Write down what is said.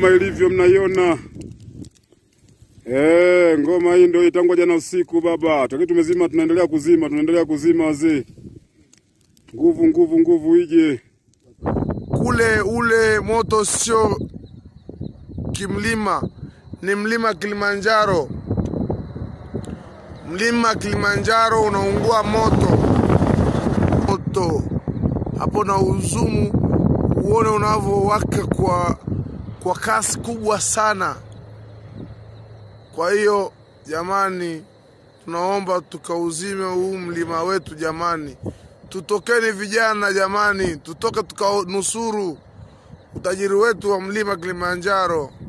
kama ilivyo mnaiona. Ngoma hii ndio itangwa jana usiku baba. Tukitu tumezima, tunaendelea kuzima wazee. Nguvu ije. Kule ule moto sio kimlima, ni mlima Kilimanjaro. Mlima Kilimanjaro unaungua moto. Hapo na uzumu uone unavyowaka kwa kasi kubwa sana. Kwa hiyo jamani, tunaomba tukauzime huu mlima wetu jamani. Tutokeni vijana jamani, tutoke tukanusuru utajiri wetu wa mlima Kilimanjaro.